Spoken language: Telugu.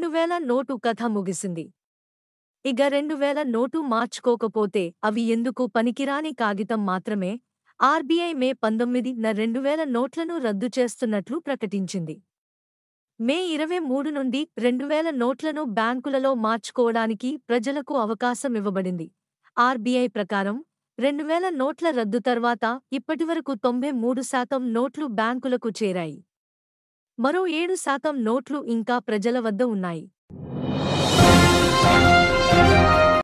2000 నోటు కథ ముగిసింది. ఇక 2000 నోటు మార్చుకోకపోతే అవి ఎందుకు పనికిరాని కాగితం మాత్రమే. ఆర్బీఐ మే 19న 2000 నోట్లను రద్దు చేస్తున్నట్లు ప్రకటించింది. మే 23 నుండి 2000 నోట్లను బ్యాంకులలో మార్చుకోవడానికి ప్రజలకు అవకాశం ఇవ్వబడింది. ఆర్బీఐ ప్రకారం 2000 నోట్ల రద్దు తర్వాత ఇప్పటివరకు 93% నోట్లు బ్యాంకులకు చేరాయి. మరో 7% నోట్లు ఇంకా ప్రజల వద్ద ఉన్నాయి.